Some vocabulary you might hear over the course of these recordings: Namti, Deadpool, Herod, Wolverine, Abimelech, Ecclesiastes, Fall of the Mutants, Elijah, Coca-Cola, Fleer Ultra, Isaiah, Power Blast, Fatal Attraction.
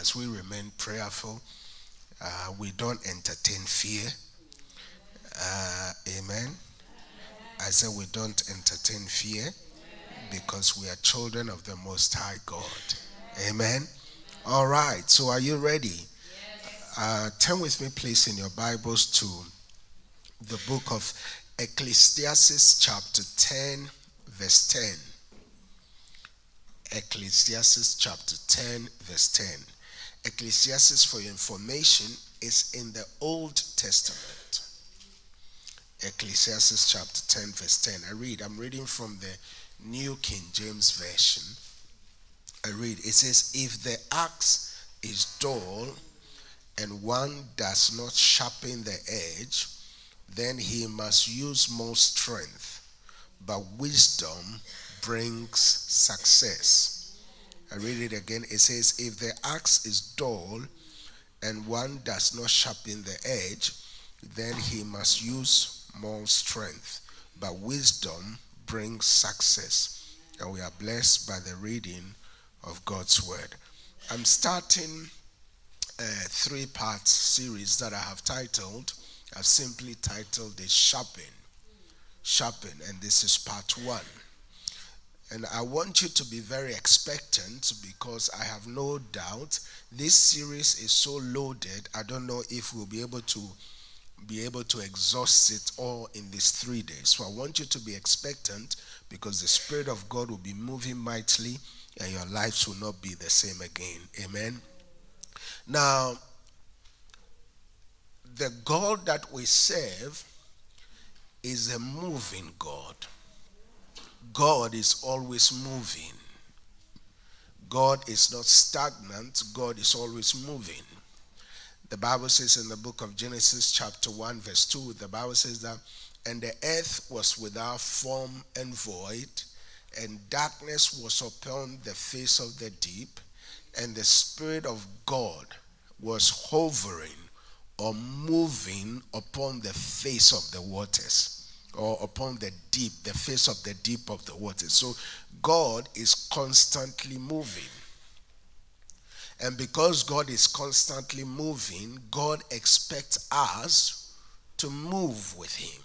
as we remain prayerful, we don't entertain fear. Amen. I say we don't entertain fear because we are children of the Most High God. Amen. All right. So are you ready? Yes. Turn with me, please, in your Bibles to the book of Ecclesiastes chapter 10, verse 10. Ecclesiastes chapter 10, verse 10. Ecclesiastes, for your information, is in the Old Testament. Ecclesiastes chapter 10, verse 10. I'm reading from the New King James Version. It says, if the axe is dull and one does not sharpen the edge, then he must use more strength, but wisdom brings success. I read it again. It says, if the axe is dull and one does not sharpen the edge, then he must use more strength, but wisdom brings success. And we are blessed by the reading of God's word. I'm starting a three-part series that I have titled, I've simply titled it Sharpen, and this is part one. And I want you to be very expectant because I have no doubt this series is so loaded, I don't know if we'll be able to exhaust it all in these 3 days. So I want you to be expectant because the Spirit of God will be moving mightily and your lives will not be the same again. Amen. Now, the God that we serve is a moving God. God is always moving. God is not stagnant. God is always moving. The Bible says in the book of Genesis chapter 1 verse 2, the Bible says that, and the earth was without form and void, and darkness was upon the face of the deep, and the Spirit of God was hovering or moving upon the face of the waters, or upon the deep, the face of the deep of the waters. So God is constantly moving. And because God is constantly moving, God expects us to move with him.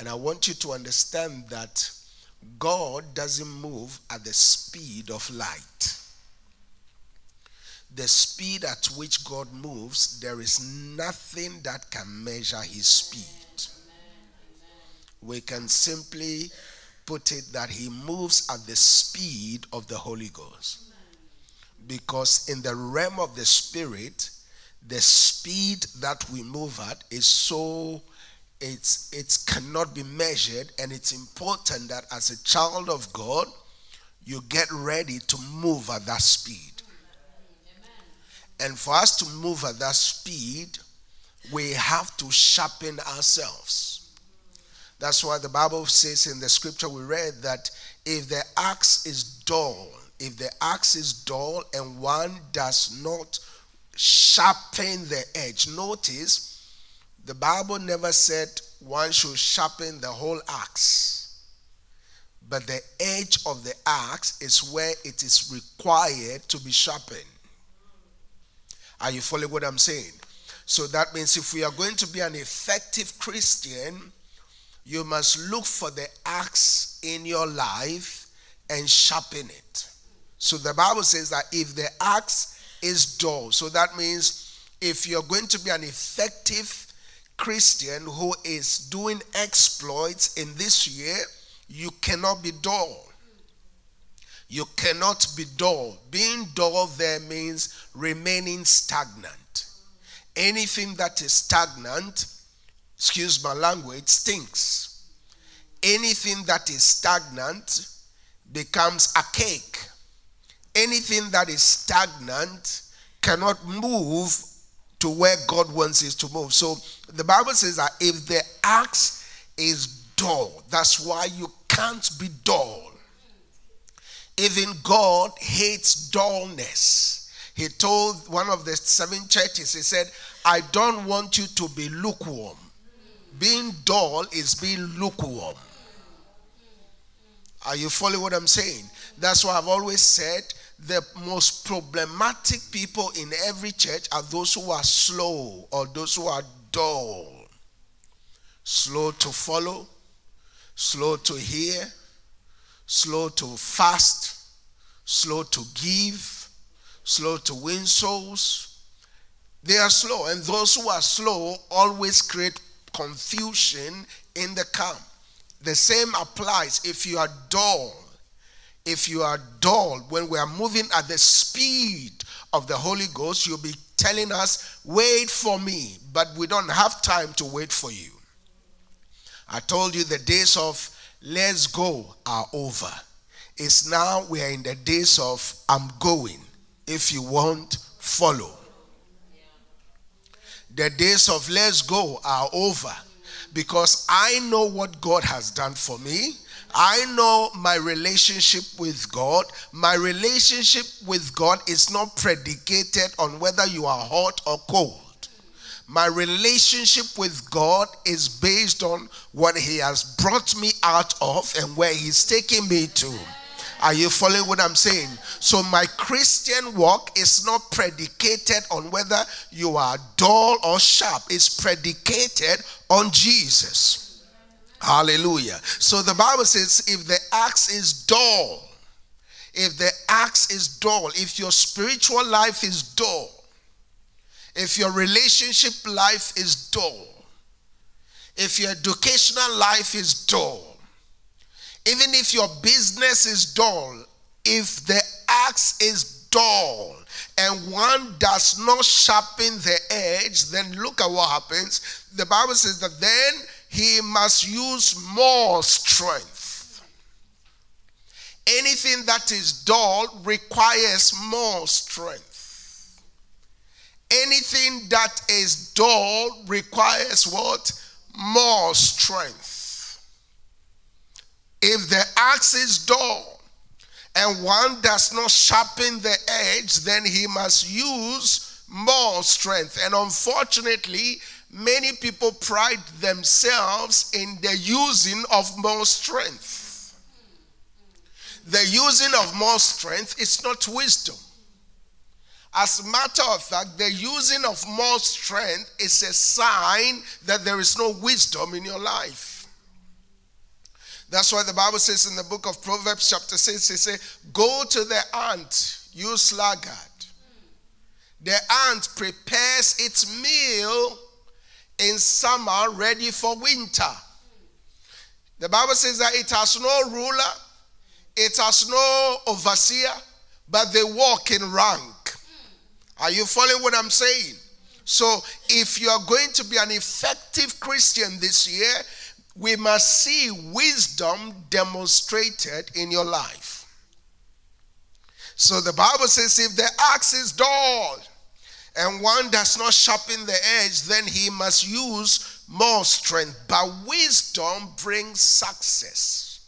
And I want you to understand that God doesn't move at the speed of light. The speed at which God moves, there is nothing that can measure his speed. We can simply put it that he moves at the speed of the Holy Ghost. Because in the realm of the Spirit, the speed that we move at is so, it cannot be measured, and it's important that as a child of God, you get ready to move at that speed. And for us to move at that speed, we have to sharpen ourselves. That's why the Bible says in the scripture we read that if the axe is dull, if the axe is dull and one does not sharpen the edge. Notice, the Bible never said one should sharpen the whole axe. But the edge of the axe is where it is required to be sharpened. Are you following what I'm saying? So that means if we are going to be an effective Christian, you must look for the axe in your life and sharpen it. So the Bible says that if the axe is dull, so that means if you're going to be an effective Christian who is doing exploits in this year, you cannot be dull. You cannot be dull. Being dull there means remaining stagnant. Anything that is stagnant, excuse my language, stinks. Anything that is stagnant becomes archaic. Anything that is stagnant cannot move to where God wants it to move. So the Bible says that if the axe is dull, that's why you can't be dull. Even God hates dullness. He told one of the seven churches, he said, I don't want you to be lukewarm. Being dull is being lukewarm. Are you following what I'm saying? That's why I've always said the most problematic people in every church are those who are slow or those who are dull. Slow to follow, slow to hear, slow to fast, slow to give, slow to win souls. They are slow, and those who are slow always create confusion in the camp. The same applies if you are dull. If you are dull, when we are moving at the speed of the Holy Ghost, you'll be telling us, wait for me, but we don't have time to wait for you. I told you the days of let's go are over. It's now we are in the days of I'm going. If you want, follow. The days of let's go are over, because I know what God has done for me. I know my relationship with God. My relationship with God is not predicated on whether you are hot or cold. My relationship with God is based on what he has brought me out of and where he's taking me to. Are you following what I'm saying? So my Christian walk is not predicated on whether you are dull or sharp. It's predicated on Jesus. Hallelujah. So the Bible says if the axe is dull, if the axe is dull, if your spiritual life is dull, if your relationship life is dull, if your educational life is dull, even if your business is dull, if the axe is dull and one does not sharpen the edge, then look at what happens. The Bible says that then he must use more strength. Anything that is dull requires more strength. Anything that is dull requires what? More strength. If the axe is dull and one does not sharpen the edge, then he must use more strength. And unfortunately, many people pride themselves in the using of more strength. The using of more strength is not wisdom. As a matter of fact, the using of more strength is a sign that there is no wisdom in your life. That's why the Bible says in the book of Proverbs chapter 6, it says, go to the ant, you sluggard. The ant prepares its meal in summer, ready for winter. The Bible says that it has no ruler, it has no overseer, but they walk in rank. Are you following what I'm saying? So if you are going to be an effective Christian this year, we must see wisdom demonstrated in your life. So the Bible says if the axe is dull and one does not sharpen the edge, then he must use more strength. But wisdom brings success.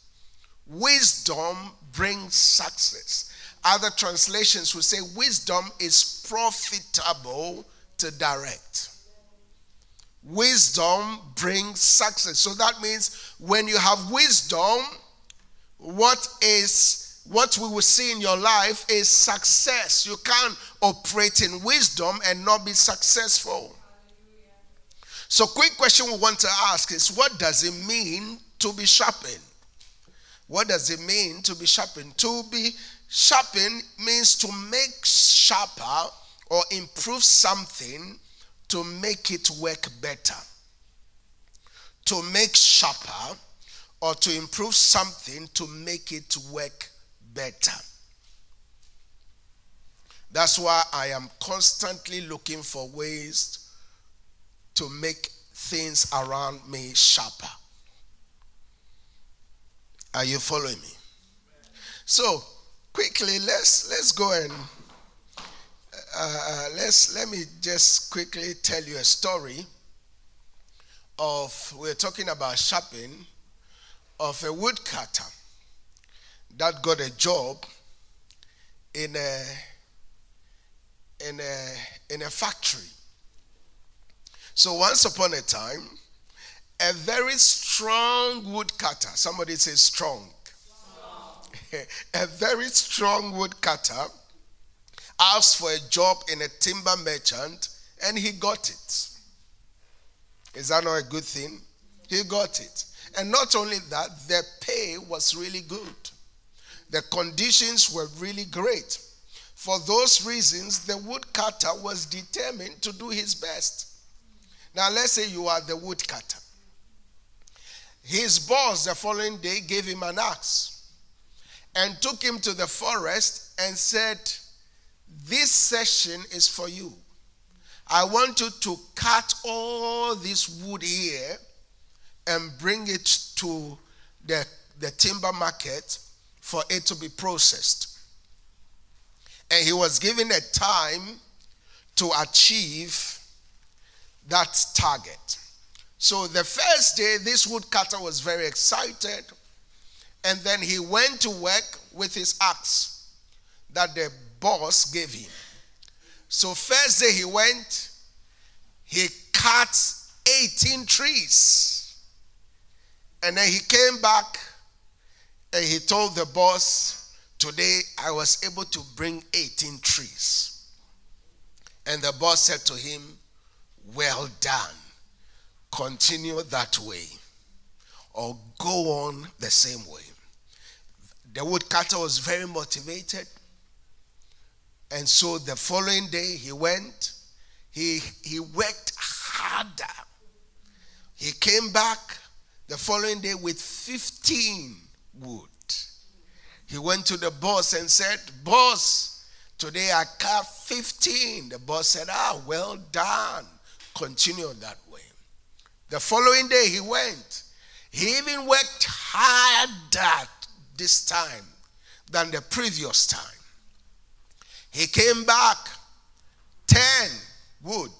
Wisdom brings success. Other translations will say wisdom is profitable to direct. Wisdom brings success. So that means when you have wisdom, what we will see in your life is success. You can't operate in wisdom and not be successful. So quick question we want to ask is, what does it mean to be sharpened? What does it mean to be sharpened? To be sharpened means to make sharper or improve something to make it work better. To make sharper or to improve something to make it work better. That's why I am constantly looking for ways to make things around me sharper. Are you following me? So, quickly, let's go and let me just quickly tell you a story of, we're talking about sharpening, of a woodcutter that got a job in a factory. So once upon a time, a very strong woodcutter, somebody says strong. a very strong woodcutter asked for a job in a timber merchant, and he got it. Is that not a good thing? He got it. And not only that, the pay was really good. The conditions were really great. For those reasons, the woodcutter was determined to do his best. Now, let's say you are the woodcutter. His boss the following day gave him an axe and took him to the forest and said, "This session is for you. I want you to cut all this wood here and bring it to the timber market for it to be processed." And he was given a time to achieve that target. So the first day, this woodcutter was very excited, and then he went to work with his axe that the boss gave him. So first day he went, he cut 18 trees, and then he came back and he told the boss, "Today I was able to bring 18 trees." And the boss said to him, "Well done. Continue that way, or go on the same way." The woodcutter was very motivated, and so the following day he went, he worked harder. He came back the following day with 15 wood. He went to the boss and said, "Boss, today I cut 15. The boss said, "Well done. Continue that way." The following day he went. He even worked harder this time than the previous time. He came back 10 wood.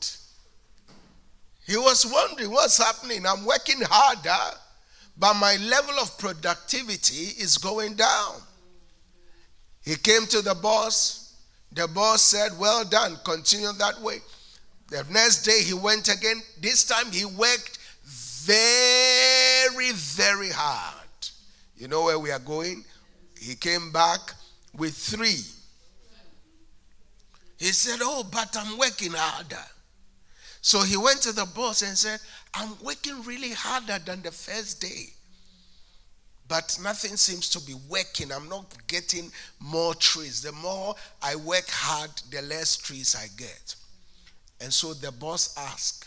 He was wondering, "What's happening? I'm working harder, but my level of productivity is going down." He came to the boss. The boss said, "Well done. Continue that way." The next day he went again. This time he worked very, very hard. You know where we are going? He came back with 3. He said, "Oh, but I'm working harder." So he went to the boss and said, "I'm working really harder than the first day, but nothing seems to be working. I'm not getting more trees. The more I work hard, the less trees I get." And so the boss asked,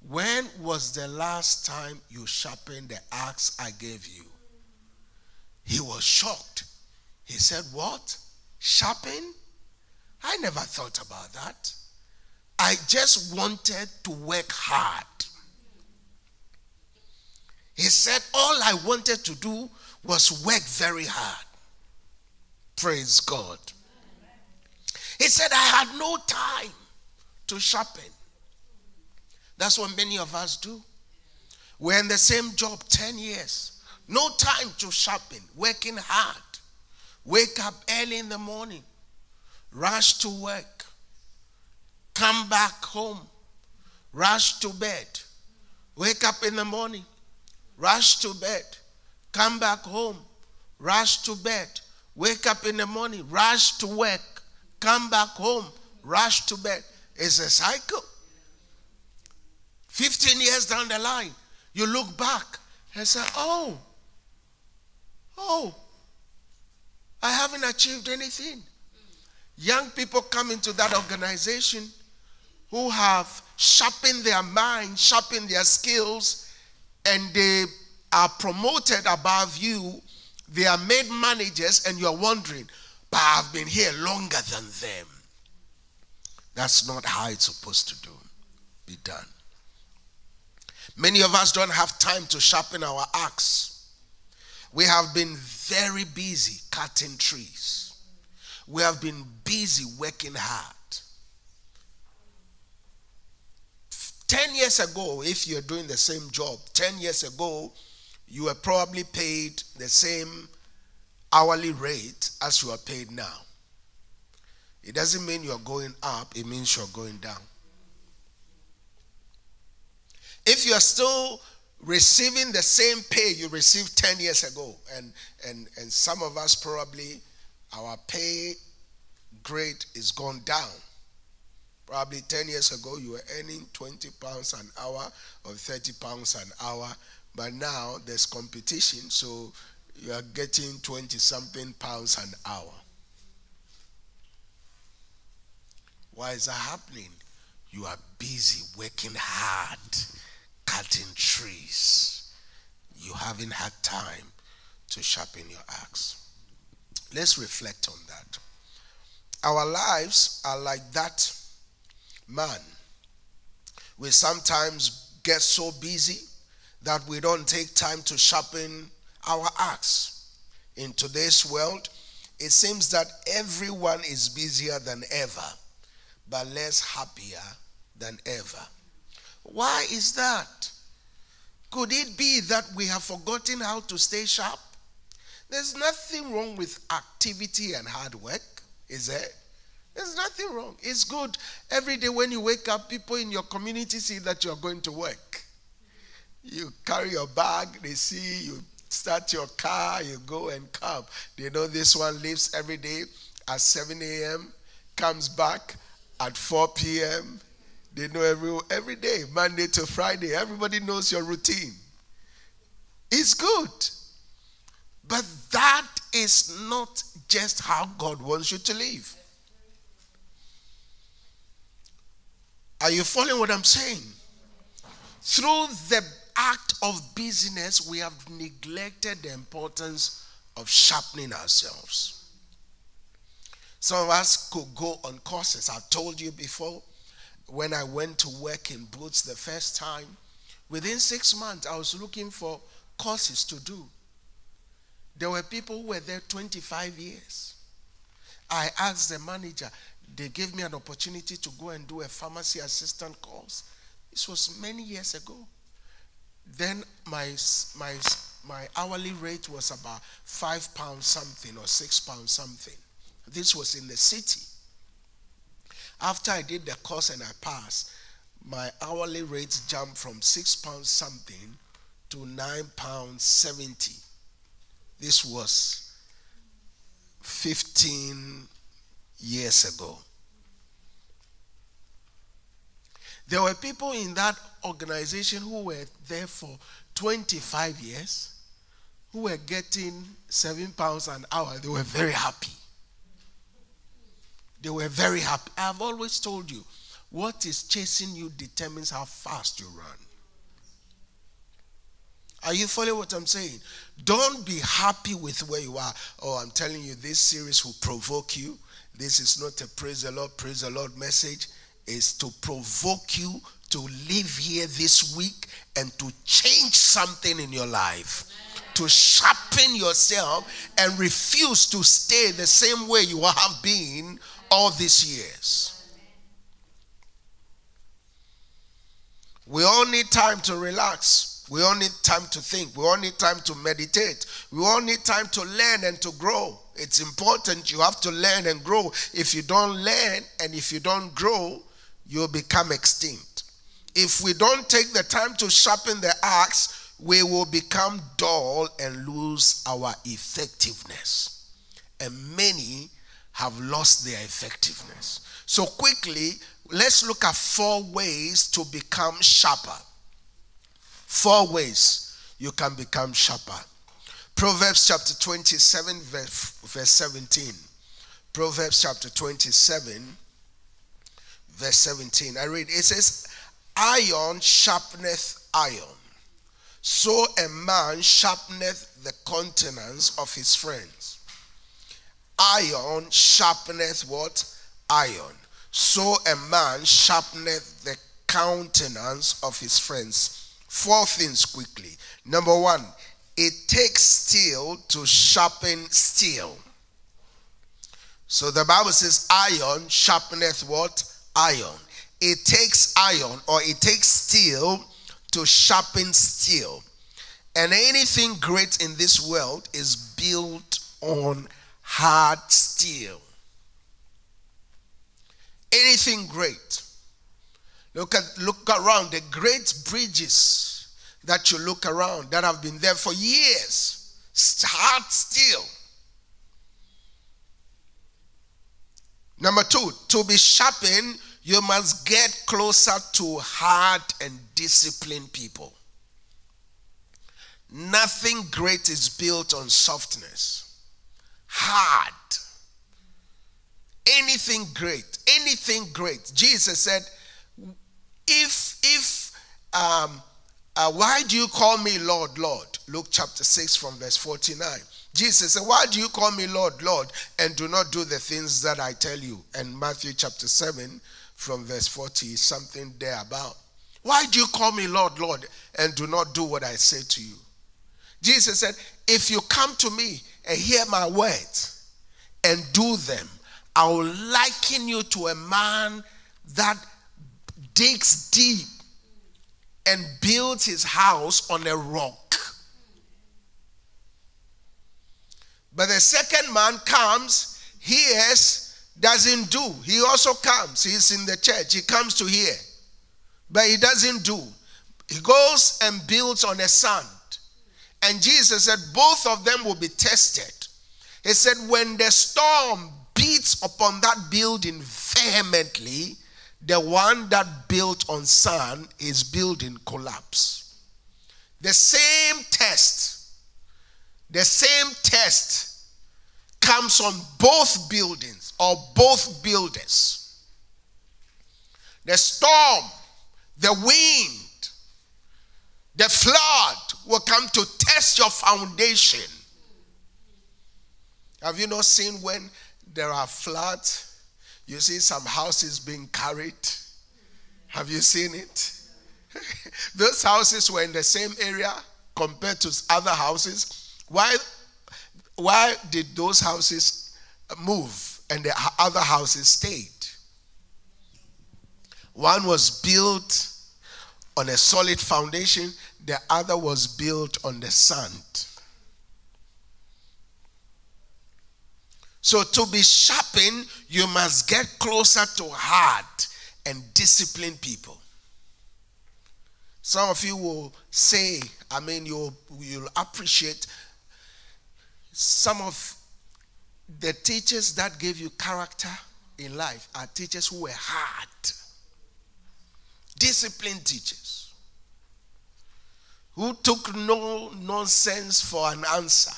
"When was the last time you sharpened the axe I gave you?" He was shocked. He said, "What? Sharpen? I never thought about that. I just wanted to work hard." He said, "All I wanted to do was work very hard." Praise God. He said, "I had no time to sharpen." That's what many of us do. We're in the same job 10 years. No time to sharpen. Working hard. Wake up early in the morning. Rush to work. Come back home. Rush to bed. Wake up in the morning. Rush to bed. Come back home. Rush to bed. Wake up in the morning. Rush to work. Come back home. Rush to bed. It's a cycle. 15 years down the line, you look back and say, oh, I haven't achieved anything. Young people come into that organization who have sharpened their mind, sharpened their skills, and they are promoted above you. They are made managers, and you're wondering, "But I've been here longer than them." That's not how it's supposed to be done. Many of us don't have time to sharpen our axe. We have been very busy cutting trees. We have been busy working hard. 10 years ago, if you're doing the same job, 10 years ago, you were probably paid the same hourly rate as you are paid now. It doesn't mean you're going up. It means you're going down. If you're still receiving the same pay you received 10 years ago. And some of us probably, our pay grade is gone down. Probably 10 years ago, you were earning £20 an hour or £30 an hour. But now there's competition, so you are getting 20-something pounds an hour. Why is that happening? You are busy working hard, cutting trees. You haven't had time to sharpen your axe. Let's reflect on that. Our lives are like that man. We sometimes get so busy that we don't take time to sharpen our axe. In today's world, it seems that everyone is busier than ever, but less happier than ever. Why is that? Could it be that we have forgotten how to stay sharp? There's nothing wrong with activity and hard work, is there? There's nothing wrong. It's good. Every day when you wake up, people in your community see that you're going to work. You carry your bag, they see you start your car, you go and come. They know this one leaves every day at 7 a.m., comes back at 4 p.m. They know every day, Monday to Friday. Everybody knows your routine. It's good. But that is not just how God wants you to live. Are you following what I'm saying? Through the act of busyness, we have neglected the importance of sharpening ourselves. Some of us could go on courses. I've told you before, when I went to work in Boots the first time, within 6 months, I was looking for courses to do. There were people who were there 25 years. I asked the manager, they gave me an opportunity to go and do a pharmacy assistant course. This was many years ago. Then my hourly rate was about £5 something or £6 something. This was in the city. After I did the course and I passed, my hourly rates jumped from £6 something to £9.70. This was 15 years ago. There were people in that organization who were there for 25 years who were getting £7 an hour. They were very happy. They were very happy. I've always told you, what is chasing you determines how fast you run. Are you following what I'm saying? Don't be happy with where you are. Oh, I'm telling you, this series will provoke you. This is not a praise the Lord message. It's to provoke you to live here this week and to change something in your life. To sharpen yourself and refuse to stay the same way you have been all these years. We all need time to relax. We all need time to think. We all need time to meditate. We all need time to learn and to grow. It's important. You have to learn and grow. If you don't learn and if you don't grow, you'll become extinct. If we don't take the time to sharpen the axe, we will become dull and lose our effectiveness. And many have lost their effectiveness. So quickly, let's look at 4 ways to become sharper. 4 ways you can become sharper. Proverbs chapter 27 verse 17. Proverbs chapter 27 verse 17. I read, it says, iron sharpeneth iron. So a man sharpeneth the countenance of his friends. Iron sharpeneth what? Iron. So a man sharpeneth the countenance of his friends. 4 things quickly. Number 1, it takes steel to sharpen steel. So the Bible says iron sharpeneth what? Iron. It takes iron or it takes steel to sharpen steel. And anything great in this world is built on hard steel. Anything great. Look around the great bridges, that you look around that have been there for years, heart still. Number two, to be sharpened, you must get closer to hard and disciplined people. Nothing great is built on softness. Hard. Anything great. Anything great. Jesus said, why do you call me Lord, Lord? Luke chapter 6 from verse 49. Jesus said, why do you call me Lord, Lord, and do not do the things that I tell you? And Matthew chapter 7 from verse 40, something there about. Why do you call me Lord, Lord, and do not do what I say to you? Jesus said, if you come to me and hear my words and do them, I will liken you to a man that digs deep and builds his house on a rock. But the second man comes, hears, doesn't do. He also comes. He's in the church. He comes to hear, but he doesn't do. He goes and builds on the sand. And Jesus said both of them will be tested. He said when the storm beats upon that building vehemently, the one that built on sand, his building collapse. The same test, comes on both buildings or both builders. The storm, the wind, the flood will come to test your foundation. Have you not seen when there are floods? You see some houses being carried. Have you seen it? Those houses were in the same area compared to other houses. Why did those houses move and the other houses stayed? One was built on a solid foundation. The other was built on the sand. So to be sharpened, you must get closer to hard and disciplined people. Some of you will say, I mean, you'll appreciate some of the teachers that gave you character in life are teachers who were hard. Disciplined teachers who took no nonsense for an answer.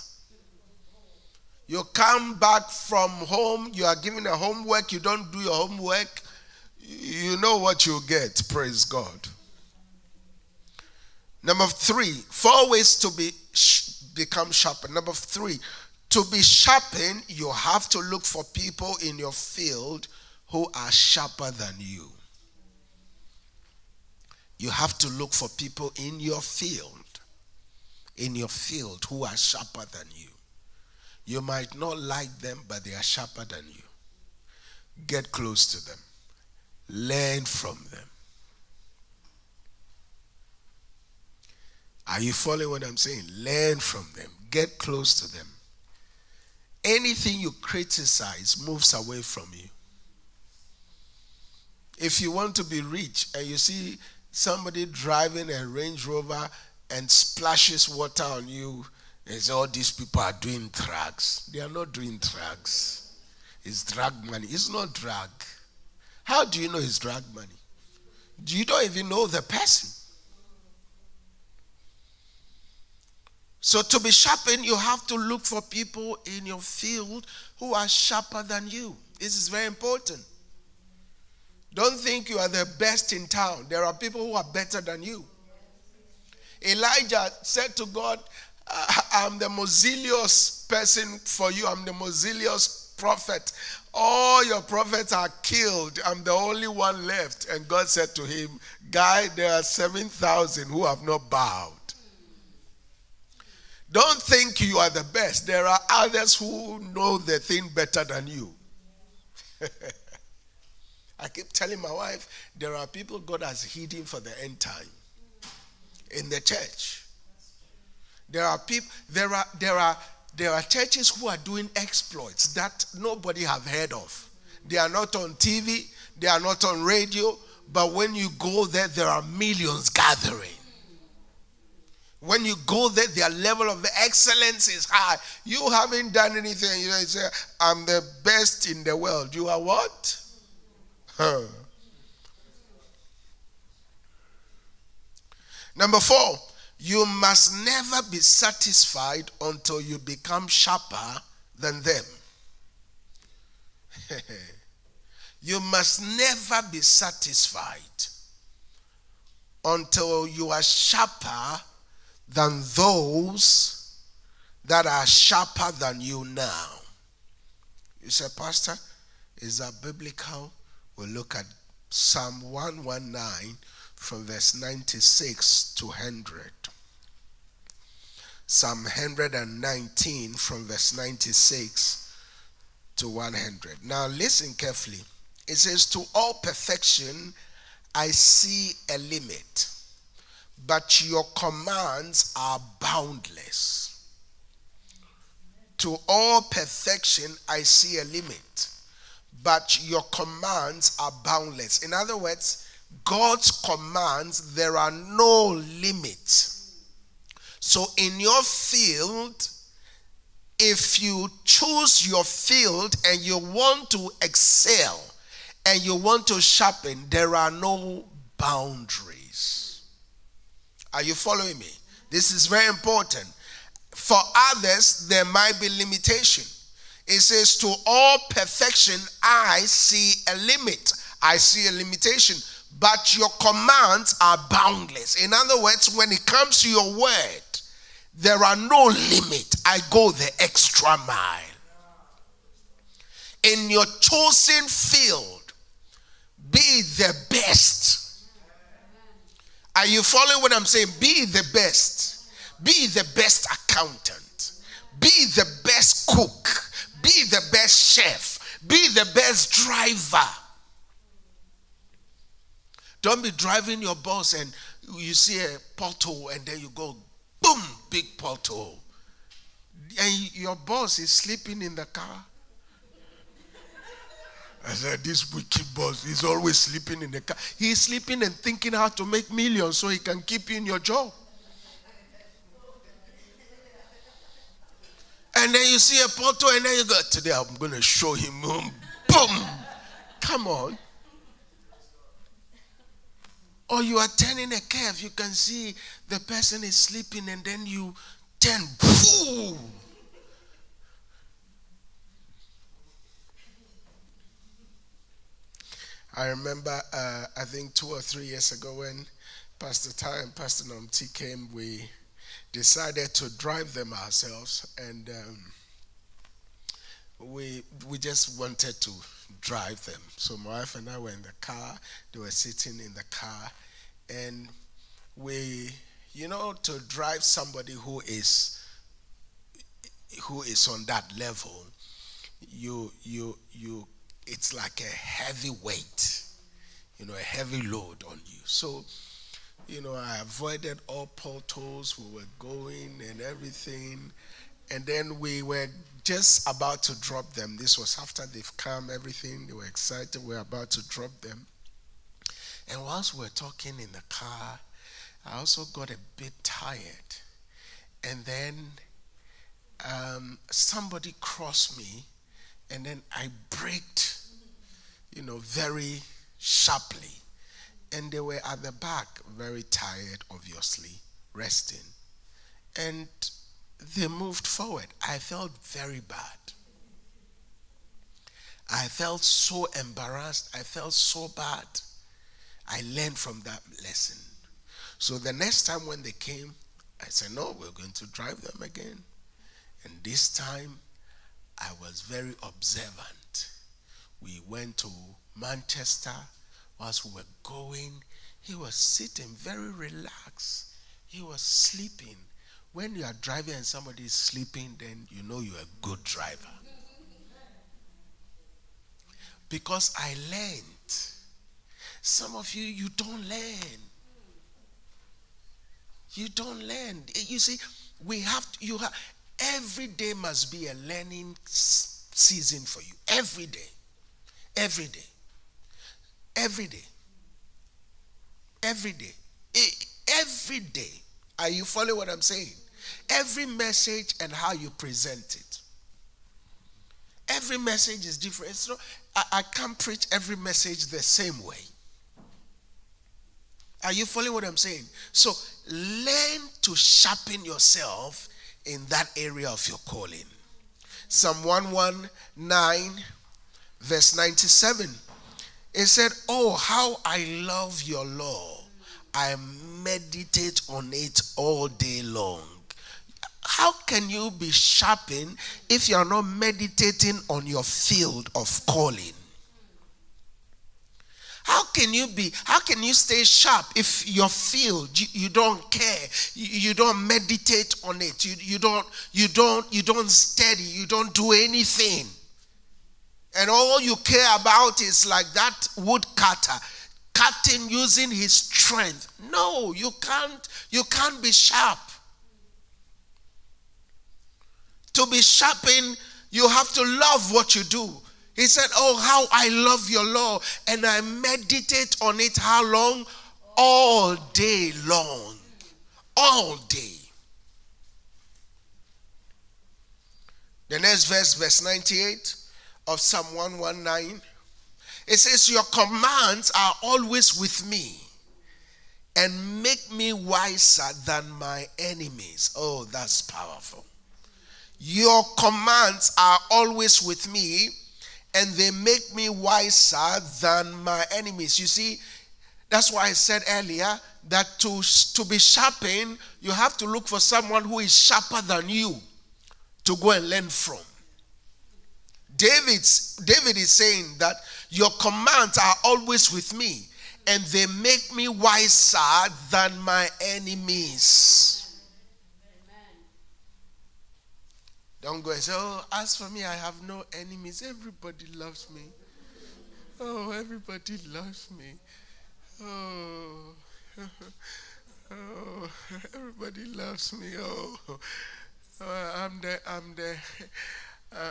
You come back from home, you are given a homework, you don't do your homework, you know what you get, praise God. Number three, four ways to become sharpened. Number three, to be sharpened, you have to look for people in your field who are sharper than you. You have to look for people in your field who are sharper than you. You might not like them, but they are sharper than you. Get close to them. Learn from them. Are you following what I'm saying? Learn from them. Get close to them. Anything you criticize moves away from you. If you want to be rich and you see somebody driving a Range Rover and splashes water on you, it's all these people are doing drugs. They are not doing drugs. It's drug money. It's not drug. How do you know it's drug money? You don't even know the person. So to be sharpened, you have to look for people in your field who are sharper than you. This is very important. Don't think you are the best in town. There are people who are better than you. Elijah said to God, I'm the Mozelius person for you. I'm the Mozelius prophet. All your prophets are killed. I'm the only one left. And God said to him, guy, there are 7,000 who have not bowed. Don't think you are the best. There are others who know the thing better than you. I keep telling my wife, there are people God has hidden for the end time in the church. There are people, there are churches who are doing exploits that nobody have heard of. They are not on TV, they are not on radio, but when you go there, there are millions gathering. When you go there, their level of excellence is high. You haven't done anything. You say, I'm the best in the world. You are what? Huh. Number 4, you must never be satisfied until you become sharper than them. You must never be satisfied until you are sharper than those that are sharper than you now. You say, Pastor, is that biblical? We'll look at Psalm 119 from verse 96 to 100. Psalm 119 from verse 96 to 100. Now listen carefully. It says, to all perfection I see a limit, but your commands are boundless. To all perfection I see a limit, but your commands are boundless. In other words, God's commands, there are no limits. So in your field, if you choose your field and you want to excel and you want to sharpen, there are no boundaries. Are you following me? This is very important. For others, there might be limitation. It says, to all perfection, I see a limit. I see a limitation. But your commands are boundless. In other words, when it comes to your word, there are no limits. I go the extra mile. In your chosen field, be the best. Are you following what I'm saying? Be the best. Be the best accountant. Be the best cook. Be the best chef. Be the best driver. Don't be driving your bus and you see a pothole and then you go, boom, big pothole. And your boss is sleeping in the car. I said, this wicked boss is always sleeping in the car. He's sleeping and thinking how to make millions so he can keep you in your job. And then you see a photo and then you go, today I'm going to show him. Boom. Come on. Or you are turning a curve. You can see the person is sleeping and then you turn. Boom. I remember, I think 2 or 3 years ago when Pastor Tai and Pastor Namti came, we decided to drive them ourselves, and we just wanted to drive them. So my wife and I were in the car, they were sitting in the car, and we, you know, to drive somebody who is on that level, it's like a heavy weight, you know, a heavy load on you. So, you know, I avoided all potholes. We were going and everything. And then we were just about to drop them. This was after they've come, everything. They were excited. We were about to drop them. And whilst we were talking in the car, I also got a bit tired. And then somebody crossed me. And then I braked, you know, very sharply. And they were at the back, very tired, obviously, resting. And they moved forward. I felt very bad. I felt so embarrassed. I felt so bad. I learned from that lesson. So the next time when they came, I said, no, we're going to drive them again. And this time, I was very observant. We went to Manchester. Whilst we were going, he was sitting very relaxed. He was sleeping. When you are driving and somebody is sleeping, then you know you're a good driver. Because I learned. Some of you, you don't learn. You don't learn. You see, we have to, every day must be a learning season for you. Every day. Every day. Every day. Every day. Every day. Are you following what I'm saying? Every message and how you present it. Every message is different. So I can't preach every message the same way. Are you following what I'm saying? So learn to sharpen yourself in that area of your calling. Psalm 119, verse 97. It said, "Oh, how I love your law. I meditate on it all day long." How can you be sharpened if you are not meditating on your field of calling? How can you stay sharp if your field you don't care, you don't meditate on it, you don't study, you don't do anything, and all you care about is like that woodcutter cutting using his strength? No, you can't be sharp. To be sharpened, you have to love what you do. He said, "Oh, how I love your law, and I meditate on it." How long? All day long. All day. The next verse, verse 98 of Psalm 119. It says, "Your commands are always with me, and make me wiser than my enemies." Oh, that's powerful. Your commands are always with me, and they make me wiser than my enemies. You see, that's why I said earlier that to be sharpened, you have to look for someone who is sharper than you to go and learn from. David is saying that your commands are always with me, and they make me wiser than my enemies. Amen. Don't go and say, "Oh, as for me, I have no enemies. Everybody loves me. Oh, everybody loves me. Oh, oh, everybody loves me. Oh,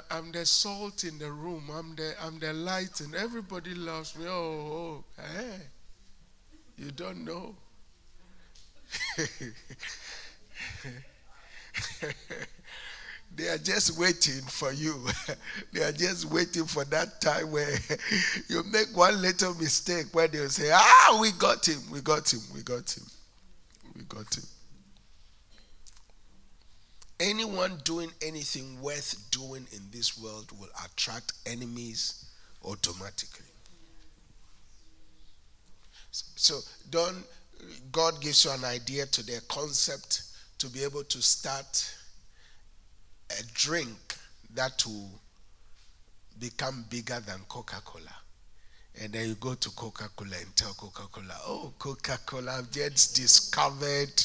I'm the salt in the room. I'm the light, and everybody loves me. Oh, oh, hey, you don't know." They are just waiting for you. They are just waiting for that time where you make one little mistake, where they'll say, "Ah, we got him, we got him, we got him, we got him." Anyone doing anything worth doing in this world will attract enemies automatically. So don't, God gives you an idea to the concept to be able to start a drink that will become bigger than Coca-Cola. And then you go to Coca-Cola and tell Coca-Cola, "Oh, Coca-Cola, I've just discovered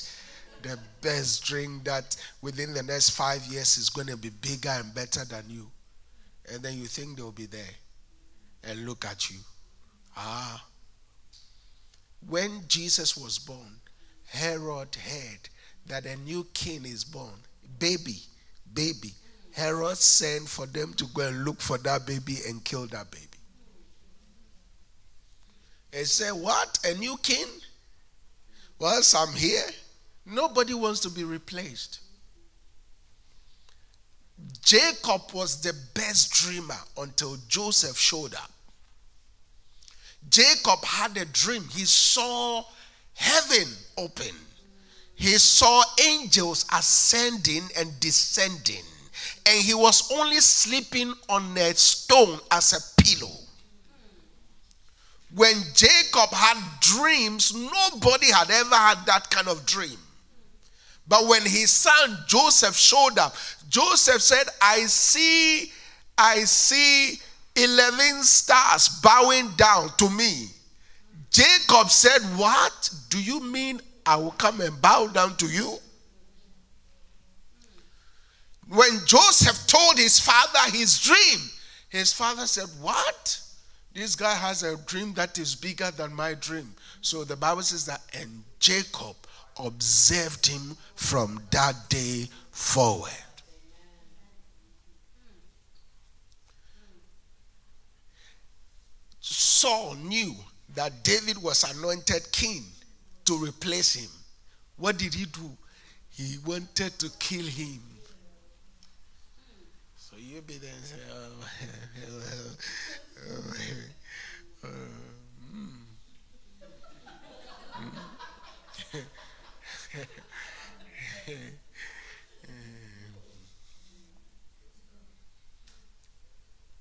the best drink that within the next 5 years is going to be bigger and better than you." And then you think they'll be there and look at you. Ah. When Jesus was born, Herod heard that a new king is born. Baby. Herod sent for them to go and look for that baby and kill that baby. They said, "What? A new king? Whilst I'm here?" Nobody wants to be replaced. Jacob was the best dreamer until Joseph showed up. Jacob had a dream. He saw heaven open. He saw angels ascending and descending. And he was only sleeping on a stone as a pillow. When Jacob had dreams, nobody had ever had that kind of dream. But when his son Joseph showed up, Joseph said, I see 11 stars bowing down to me." Jacob said, "What? Do you mean I will come and bow down to you?" When Joseph told his father his dream, his father said, "What? This guy has a dream that is bigger than my dream." So the Bible says that, and Jacob observed him from that day forward. Saul knew that David was anointed king to replace him. What did he do? He wanted to kill him. So you'll be there and say,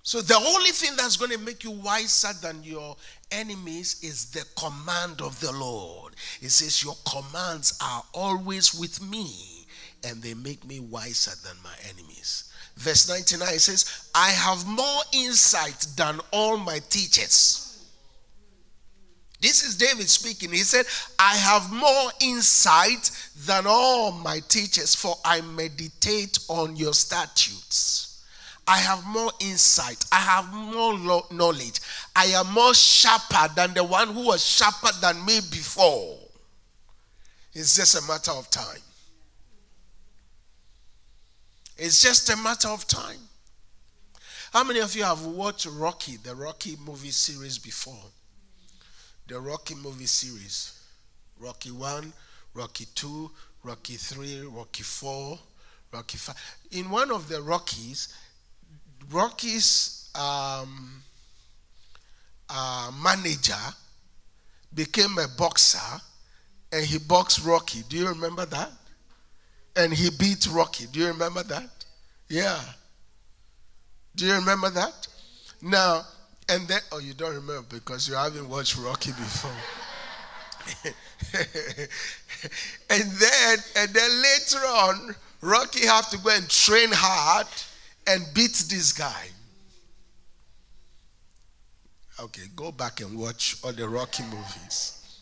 So the only thing that's going to make you wiser than your enemies is the command of the Lord. It says, your commands are always with me, and they make me wiser than my enemies. Verse 99 says, I have more insight than all my teachers. This is David speaking. He said, I have more insight than all my teachers, for I meditate on your statutes. I have more insight. I have more knowledge. I am more sharper than the one who was sharper than me before. It's just a matter of time. It's just a matter of time. How many of you have watched Rocky, the Rocky movie series before? The Rocky movie series. Rocky 1, Rocky 2, Rocky 3, Rocky 4, Rocky 5. In one of the Rockies, Rocky's manager became a boxer, and he boxed Rocky. Do you remember that? And he beat Rocky. Do you remember that? Yeah. Do you remember that? Now, and then, oh, you don't remember because you haven't watched Rocky before. and then later on, Rocky had to go and train hard and beat this guy. Okay, go back and watch all the Rocky movies.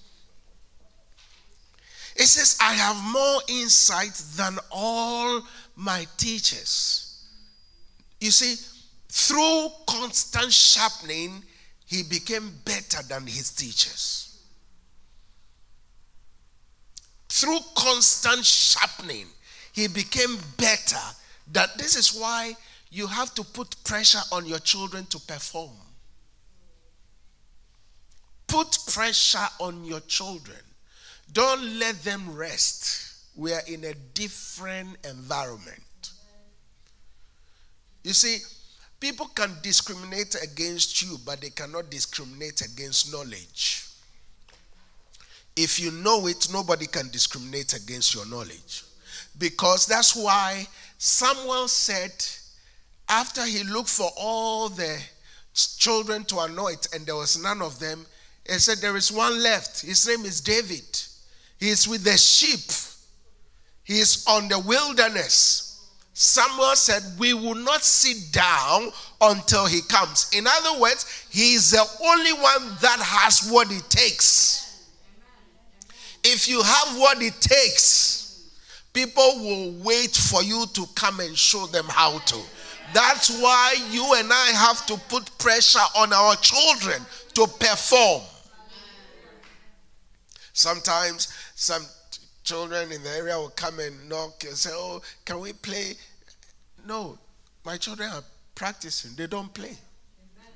It says, I have more insight than all my teachers. You see, through constant sharpening, he became better than his teachers. Through constant sharpening, he became better. That this is why you have to put pressure on your children to perform. Put pressure on your children. Don't let them rest. We are in a different environment. You see, people can discriminate against you, but they cannot discriminate against knowledge. If you know it, nobody can discriminate against your knowledge. Because that's why Samuel said, after he looked for all the children to anoint and there was none of them, he said, there is one left. His name is David. He is with the sheep. He is on the wilderness. Samuel said, we will not sit down until he comes. In other words, he is the only one that has what it takes. If you have what it takes, people will wait for you to come and show them how to. That's why you and I have to put pressure on our children to perform. Sometimes some children in the area will come and knock and say, oh, can we play? No, my children are practicing. They don't play.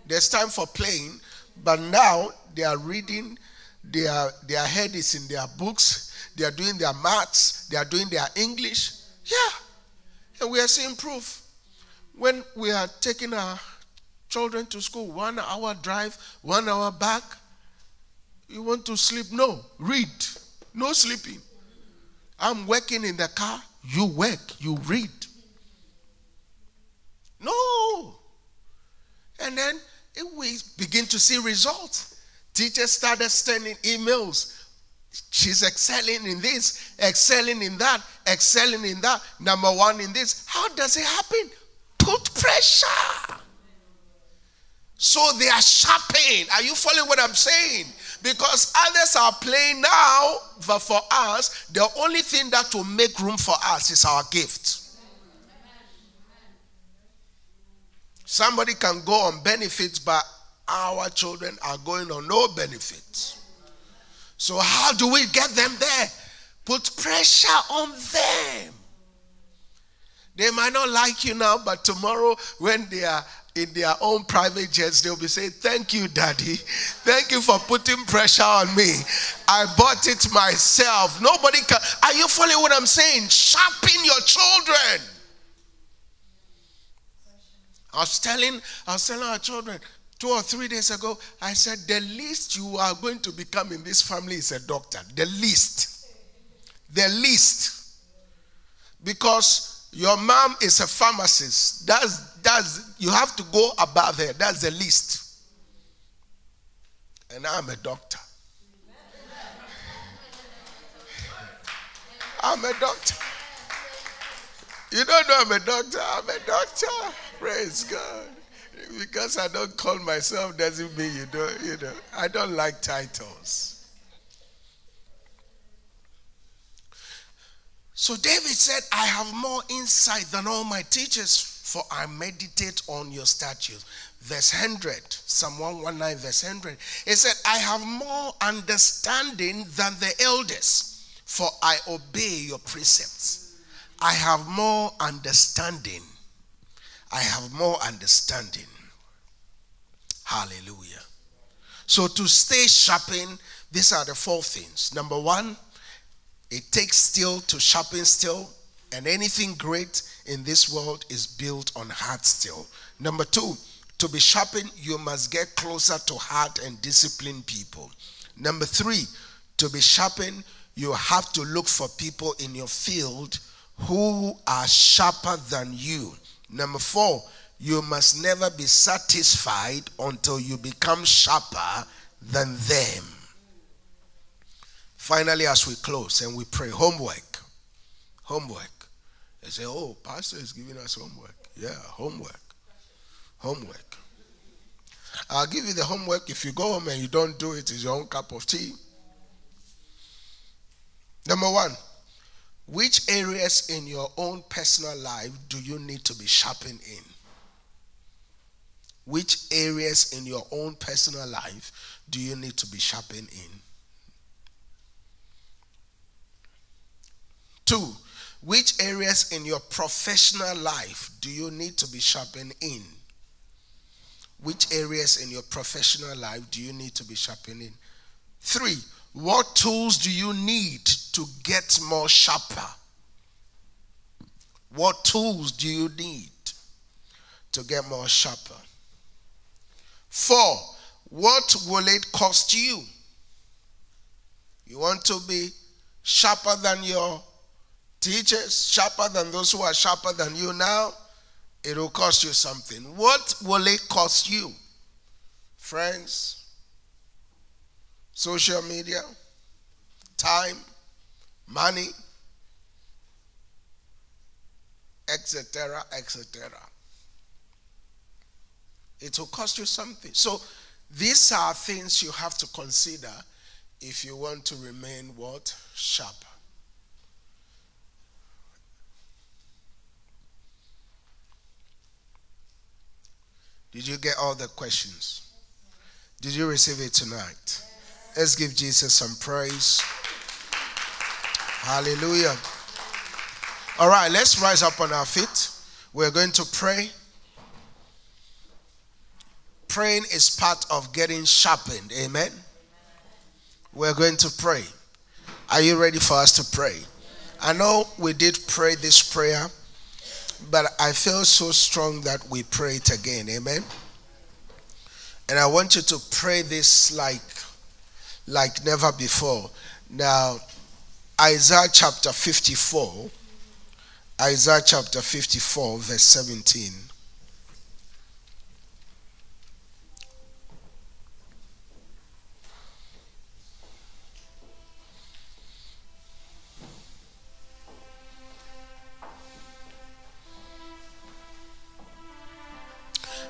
There's time for playing, but now they are reading. Their head is in their books. They are doing their maths. They are doing their English. Yeah. And we are seeing proof. When we are taking our children to school, 1 hour drive, 1 hour back, you want to sleep? No. Read. No sleeping. I'm working in the car. You work. You read. No. And then we begin to see results. Teachers started sending emails. She's excelling in this, excelling in that, excelling in that, number one in this. How does it happen? Put pressure. So they are sharpening. Are you following what I'm saying? Because others are playing now, but for us, the only thing that will make room for us is our gift. Somebody can go on benefits, but our children are going on no benefits. So how do we get them there? Put pressure on them. They might not like you now, but tomorrow when they are in their own private jets, they'll be saying, thank you, Daddy. Thank you for putting pressure on me. I bought it myself. Nobody can. Are you following what I'm saying? Sharpen your children. I was telling our children 2 or 3 days ago, I said, the least you are going to become in this family is a doctor. The least. The least. Because your mom is a pharmacist. That's you have to go above her. That's the least. And I'm a doctor. I'm a doctor. You don't know I'm a doctor. I'm a doctor. Praise God. Because I don't call myself doesn't mean you don't, you know. I don't like titles. So David said, I have more insight than all my teachers, for I meditate on your statutes. Verse 100, Psalm 119, verse 100. It said, I have more understanding than the elders, for I obey your precepts. I have more understanding. I have more understanding. Hallelujah. So to stay sharpened, these are the 4 things. Number 1, it takes steel to sharpen steel, and anything great in this world is built on hard steel. Number 2, to be sharpened, you must get closer to hard and disciplined people. Number 3, to be sharpened, you have to look for people in your field who are sharper than you. Number 4, you must never be satisfied until you become sharper than them. Finally, as we close and we pray, homework. Homework. They say, oh, pastor is giving us homework. Yeah, homework. Homework. I'll give you the homework. If you go home and you don't do it, it's your own cup of tea. Number 1. Which areas in your own personal life do you need to be sharpened in? Which areas in your own personal life do you need to be sharpened in? 2, which areas in your professional life do you need to be sharpened in? Which areas in your professional life do you need to be sharpened in? 3, what tools do you need to get more sharper? What tools do you need to get more sharper? 4, what will it cost you? You want to be sharper than your teachers, sharper than those who are sharper than you now? It will cost you something. What will it cost you? Friends? Social media, time, money, etc., etc. It will cost you something. So these are things you have to consider if you want to remain what? Sharper. Did you get all the questions? Did you receive it tonight? Let's give Jesus some praise. Hallelujah. All right, let's rise up on our feet. We're going to pray. Praying is part of getting sharpened. Amen. We're going to pray. Are you ready for us to pray? I know we did pray this prayer, but I feel so strong that we pray it again. Amen. And I want you to pray this like never before. Now, Isaiah chapter 54, Isaiah chapter 54, verse 17.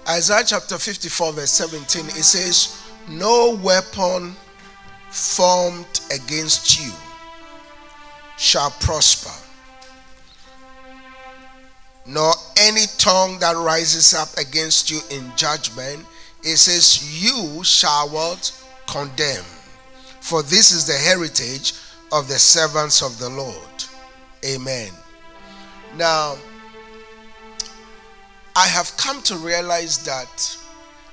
Isaiah chapter 54, verse 17, it says, no weapon formed against you shall prosper, nor any tongue that rises up against you in judgment. It says you shall what? Condemn. For this is the heritage of the servants of the Lord. Amen. Now, I have come to realize that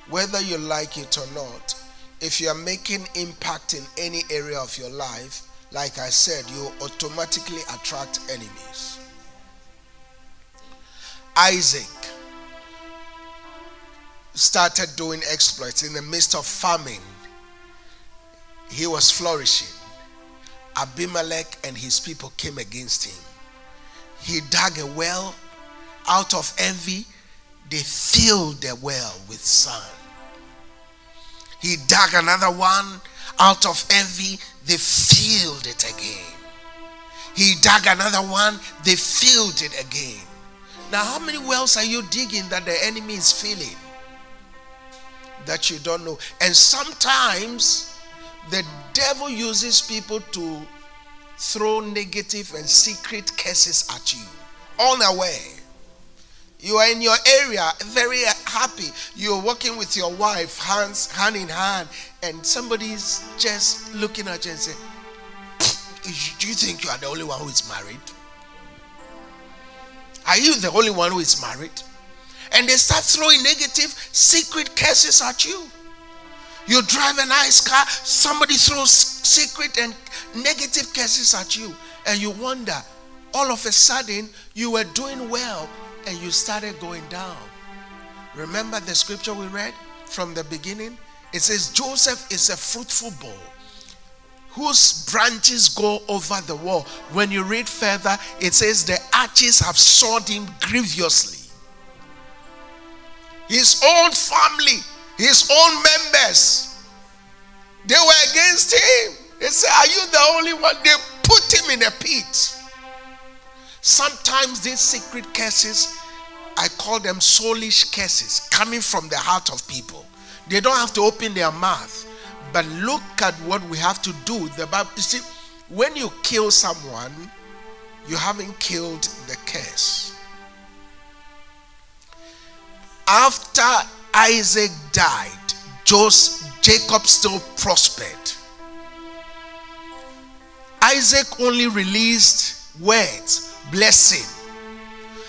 whether you like it or not, if you are making impact in any area of your life, like I said, you automatically attract enemies. Isaac started doing exploits in the midst of famine. He was flourishing. Abimelech and his people came against him. He dug a well. Out of envy, they filled the well with sand. He dug another one. Out of envy, they filled it again. He dug another one. They filled it again. Now, how many wells are you digging that the enemy is filling? That you don't know. And sometimes the devil uses people to throw negative and secret curses at you. Unaware. You are in your area, very happy. You're walking with your wife, hand in hand, and somebody's just looking at you and saying, do you think you are the only one who is married? Are you the only one who is married? And they start throwing negative, secret curses at you. You drive a nice car, somebody throws secret and negative curses at you. And you wonder, all of a sudden, you were doing well, and you started going down. Remember the scripture we read from the beginning? It says, Joseph is a fruitful bough whose branches go over the wall. When you read further, it says, the archers have sawed him grievously. His own family, his own members, they were against him. They said, are you the only one? They put him in a pit. Sometimes these secret curses, I call them soulish curses, coming from the heart of people. They don't have to open their mouth. But look at what we have to do. The Bible, you see, when you kill someone, you haven't killed the curse. After Isaac died, Jacob still prospered. Isaac only released words. Blessing.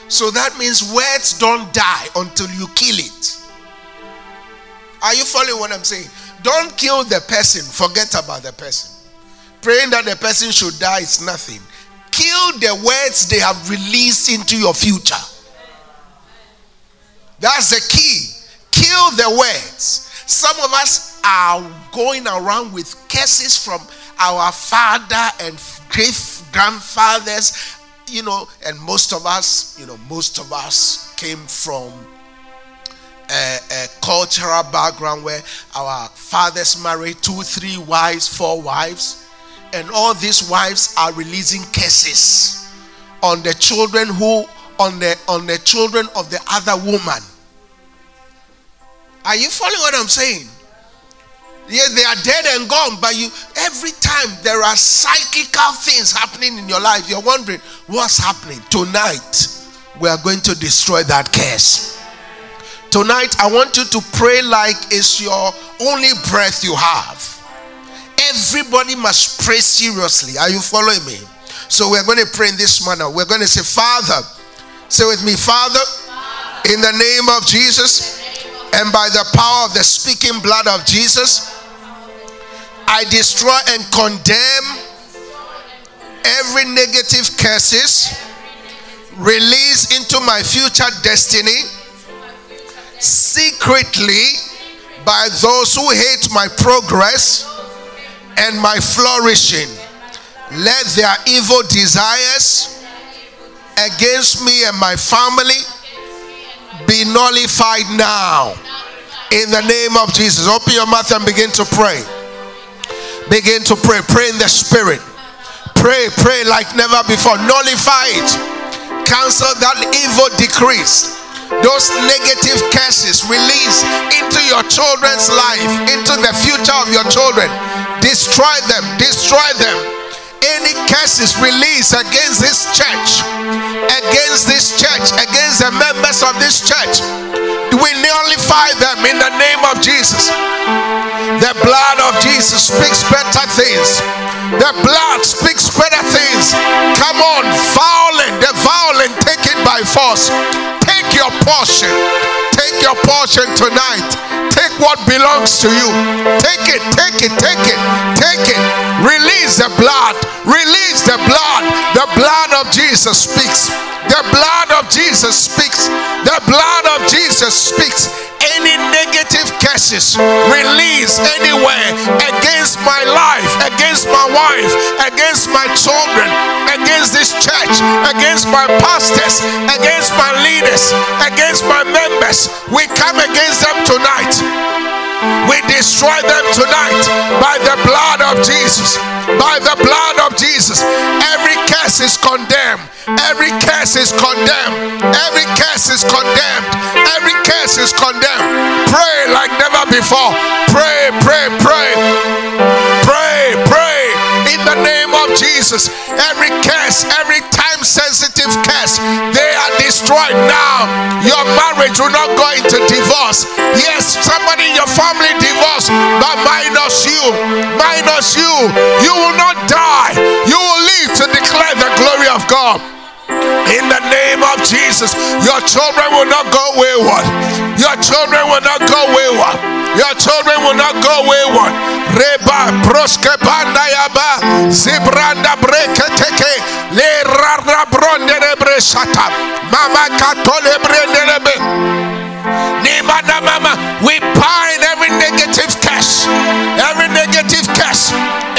So that means words don't die until you kill it. Are you following what I'm saying? Don't kill the person. Forget about the person. Praying that the person should die is nothing. Kill the words they have released into your future. That's the key. Kill the words. Some of us are going around with curses from our father and great grandfathers. You know, and most of us, came from a cultural background where our fathers married 2, 3 wives, 4 wives. And all these wives are releasing curses on the children on the children of the other woman. Are you following what I'm saying? Yeah, they are dead and gone, but you, every time there are cyclical things happening in your life, you're wondering, what's happening? Tonight, we are going to destroy that curse. Tonight, I want you to pray like it's your only breath you have. Everybody must pray seriously. Are you following me? So we're going to pray in this manner. We're going to say, Father, say with me, Father, in the name of Jesus, and by the power of the speaking blood of Jesus, I destroy and condemn every negative curses released into my future destiny secretly by those who hate my progress and my flourishing. Let their evil desires against me and my family be nullified now in the name of Jesus. Open your mouth and begin to pray. Begin to pray. Pray in the spirit. Pray, pray like never before. Nullify it. Cancel that evil decrease. Those negative curses released into your children's life, into the future of your children. Destroy them. Destroy them. Any curses released against this church, against this church, against the members of this church, we nullify them in the name of Jesus. The blood of Jesus speaks better things. The blood speaks better things. Come on, violent, the violent, take it by force. Take Take your portion. Take your portion tonight. Take what belongs to you. Take it, take it, take it, take it. Release the blood. Release the blood. The blood of Jesus speaks. The blood of Jesus speaks. The blood of Jesus speaks. Any negative curses release anywhere against my life, against my wife, against my children, against this church, against my pastors, against my leaders, against my members. We come against them tonight. We destroy them tonight by the blood of Jesus. By the blood of Jesus. Every curse is condemned. Every curse is condemned. Every curse is condemned. Every curse is condemned. Pray like never before. Pray, pray, pray. Pray, pray. In the name of Jesus. Every curse, every time sensitive curse, they are destroyed now. Your marriage will not go into divorce. Yes, somebody in your family divorced, but minus you. Minus you. You will not die. You will live to declare the glory of God. In the name of Jesus, your children will not go wayward. Your children will not go wayward. Your children will not go wayward. Reba proske bandayaba zibranda breketeke le rara brondelebe shata mama katole brendelebe nimana mama. We bind every negative curse. Every negative curse.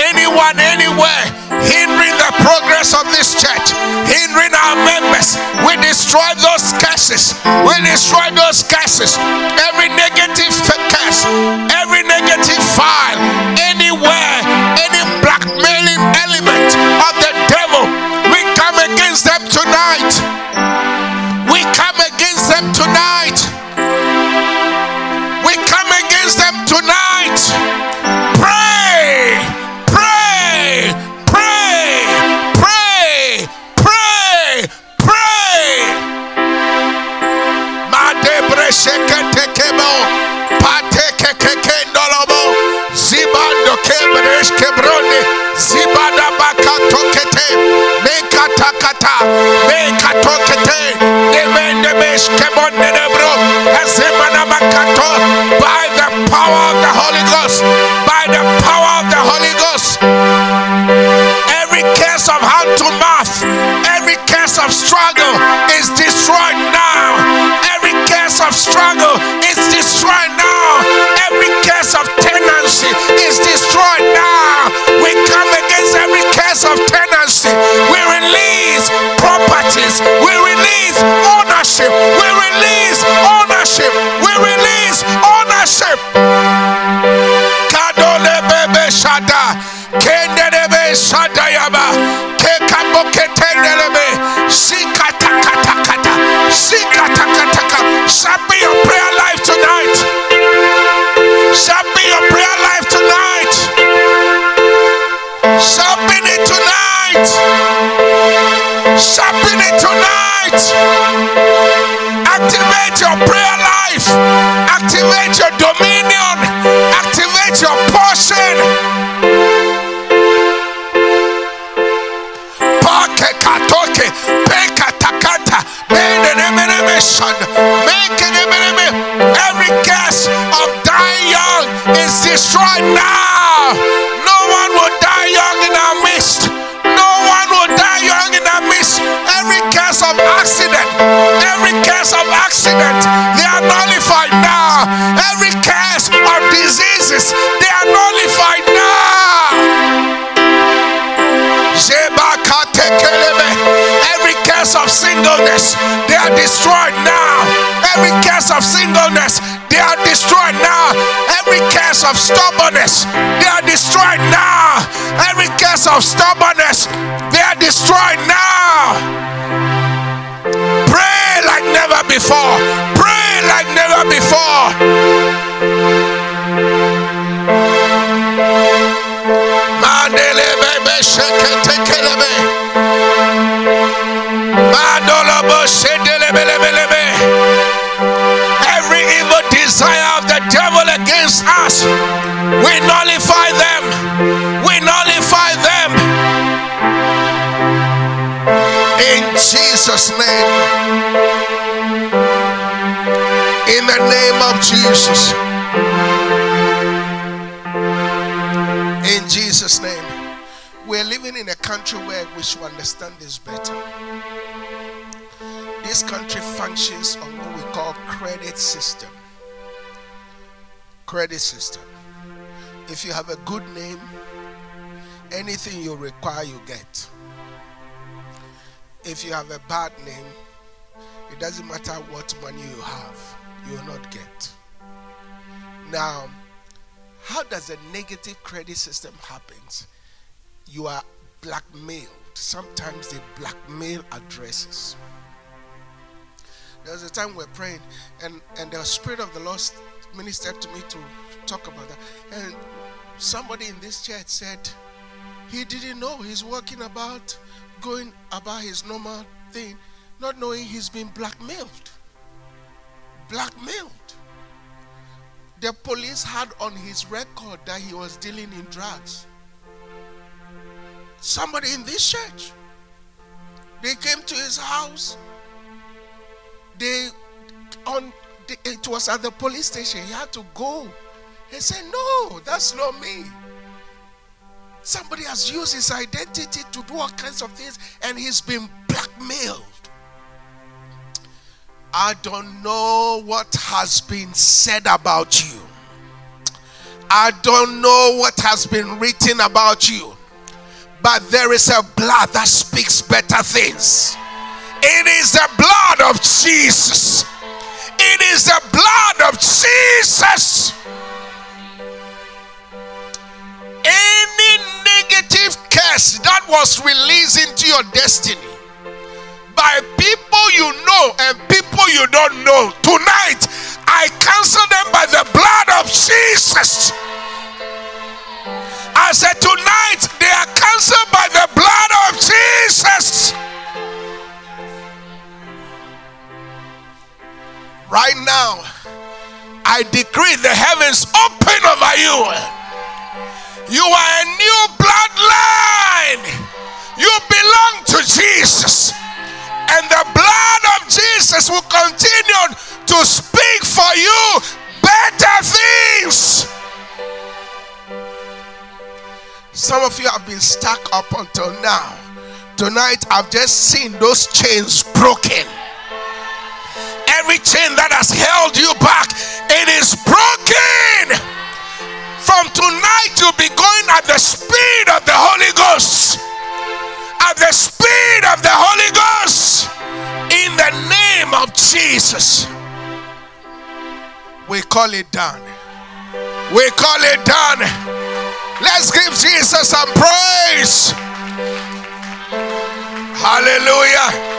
Anyone, anywhere, hindering the progress of this church, hindering our members, we destroy those curses. We destroy those curses. Every negative curse, every negative file, anywhere, any blackmailing element of the devil, we come against them tonight. We come against them tonight. We come against them tonight. Pray. By the power of the Holy Ghost, by the power of the Holy Ghost, every case of hand to mouth, every case of struggle is destroyed now. Every case of struggle is destroyed now. Every case of tenancy is destroyed now. We come against every case of tenancy. We release properties. We release ownership. We release ownership. We release ownership. Kadole bebe shada. Kendelebe shada yaba. Kekaboketendelebe. Sikatakatakata. Sikatakatakata. Shall be your prayer life tonight. Shall be your prayer life tonight. Shall be it tonight. Shall be it tonight. Activate your prayer life. Activate your dominion. Activate your portion. Pakekatoke, pekatakata, menenemenemesan, mekenemeneme. Every curse of dying young is destroyed now. No one will die young in our midst. No one will die young in our midst. Every curse of accident, every curse of accident, they are nullified now. Every curse of diseases, they are nullified now. Every curse of singleness, they are destroyed now. Every curse of singleness, they are destroyed now. Every curse of stubbornness, they are destroyed now. Every curse of stubbornness, they are destroyed now. Pray like never before. Pray like never before. Mandele baby shake take kelebe. Mandolobo shedele belebelebe. Every evil desire of the devil against us, we nullify them. We nullify them. In Jesus' name. in the name of Jesus. In Jesus' name. We're living in a country where we should understand this better. This country functions on what we call credit system. Credit system. If you have a good name, anything you require, you get. If you have a bad name, it doesn't matter what money you have, you will not get. Now, how does a negative credit system happen? You are blackmailed. Sometimes they blackmail addresses. There was a time we were praying, and the Spirit of the Lord ministered to me to talk about that. And somebody in this church said, he didn't know he's walking about, going about his normal thing, not knowing he's been blackmailed. Blackmailed. The police had on his record that he was dealing in drugs. Somebody in this church, they came to his house. It was at the police station. He had to go. He said, no, that's not me. Somebody has used his identity to do all kinds of things, and he's been blackmailed. I don't know what has been said about you. I don't know what has been written about you. But there is a blood that speaks better things. It is the blood of Jesus. It is the blood of Jesus. Any negative curse that was released into your destiny by people you know and people you don't know, tonight I cancel them by the blood of Jesus. I said tonight they are canceled by the blood of Jesus. Right now I decree the heavens open over you. You are a new bloodline. You belong to Jesus. And the blood of Jesus will continue to speak for you better things. Some of you have been stuck up until now. Tonight I've just seen those chains broken. Every chain that has held you back, it is broken. From tonight, you'll be going at the speed of the Holy Ghost. At the speed of the Holy Ghost. In the name of Jesus. We call it done. We call it done. Let's give Jesus some praise. Hallelujah.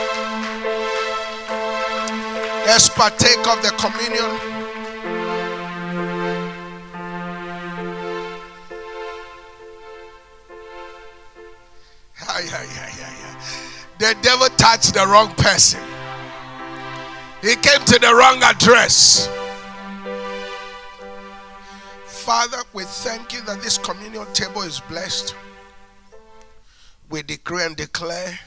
Let's partake of the communion. The devil touched the wrong person. He came to the wrong address. Father, we thank you that this communion table is blessed. We decree and declare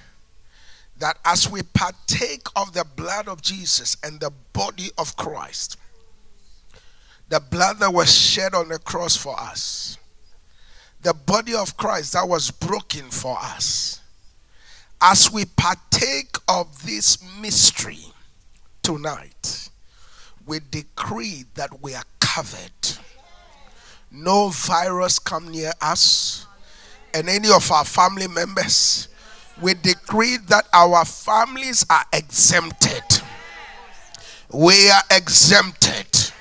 that as we partake of the blood of Jesus and the body of Christ, the blood that was shed on the cross for us, the body of Christ that was broken for us, as we partake of this mystery tonight, we decree that we are covered. No virus come near us and any of our family members. We decree that our families are exempted. We are exempted.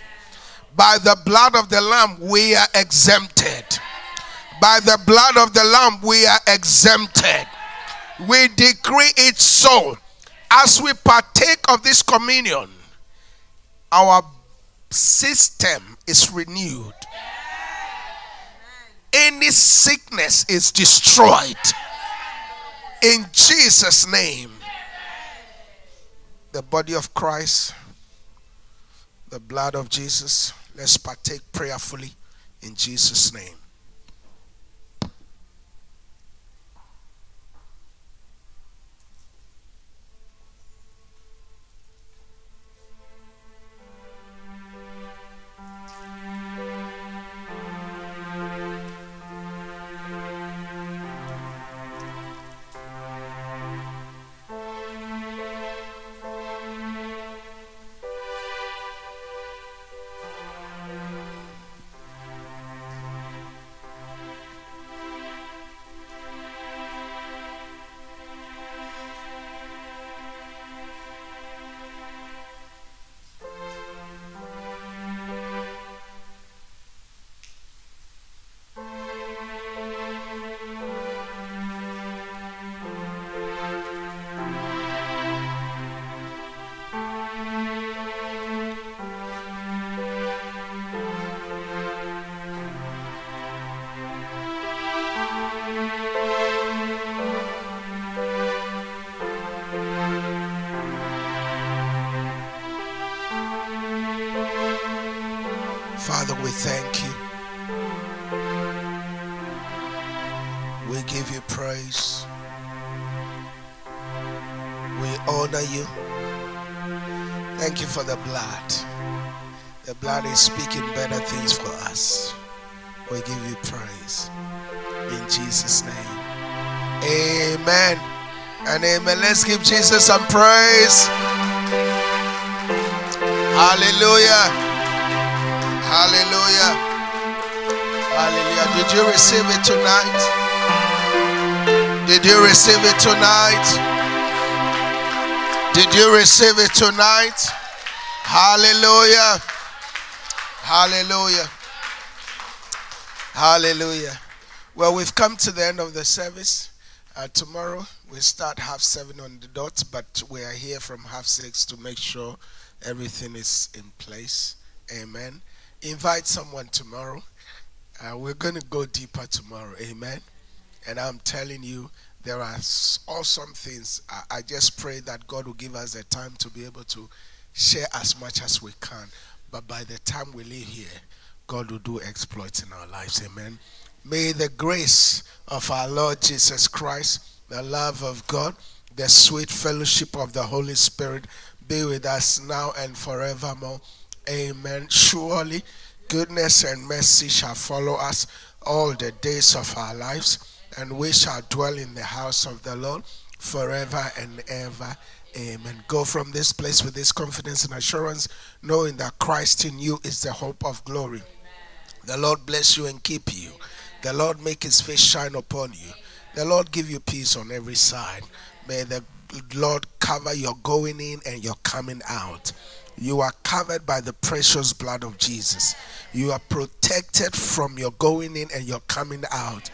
By the blood of the Lamb, we are exempted. By the blood of the Lamb, we are exempted. We decree it so. As we partake of this communion, our system is renewed. Any sickness is destroyed. In Jesus' name. The body of Christ, the blood of Jesus. Let's partake prayerfully in Jesus' name. Father, we thank you. We give you praise. We honor you. Thank you for the blood. The blood is speaking better things for us. We give you praise. In Jesus' name. Amen. And amen. Let's give Jesus some praise. Hallelujah. Hallelujah. Hallelujah. Did you receive it tonight? Did you receive it tonight? Did you receive it tonight? Hallelujah. Hallelujah. Hallelujah. Well, we've come to the end of the service. Tomorrow we start 7:30 on the dot, but we are here from 6:30 to make sure everything is in place. Amen. Invite someone tomorrow. We're going to go deeper tomorrow. Amen. And I'm telling you, there are awesome things. I just pray that God will give us the time to be able to share as much as we can. But by the time we leave here, God will do exploits in our lives. Amen. May the grace of our Lord Jesus Christ, the love of God, the sweet fellowship of the Holy Spirit be with us now and forevermore. Amen. Surely goodness and mercy shall follow us all the days of our lives, and we shall dwell in the house of the Lord forever and ever. Amen. Go from this place with this confidence and assurance, knowing that Christ in you is the hope of glory. Amen. The Lord bless you and keep you. Amen. The Lord make his face shine upon you. Amen. The Lord give you peace on every side. Amen. May the Lord cover your going in and your coming out. You are covered by the precious blood of Jesus. You are protected from your going in and your coming out.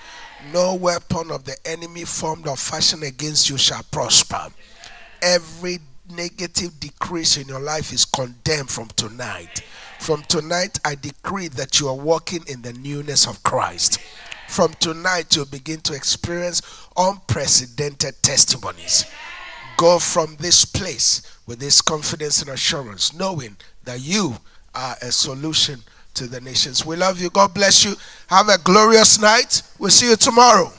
No weapon of the enemy formed or fashioned against you shall prosper. Every negative decrease in your life is condemned from tonight. From tonight, I decree that you are walking in the newness of Christ. From tonight, you'll begin to experience unprecedented testimonies. Go from this place with this confidence and assurance, knowing that you are a solution to the nations. We love you. God bless you. Have a glorious night. We'll see you tomorrow.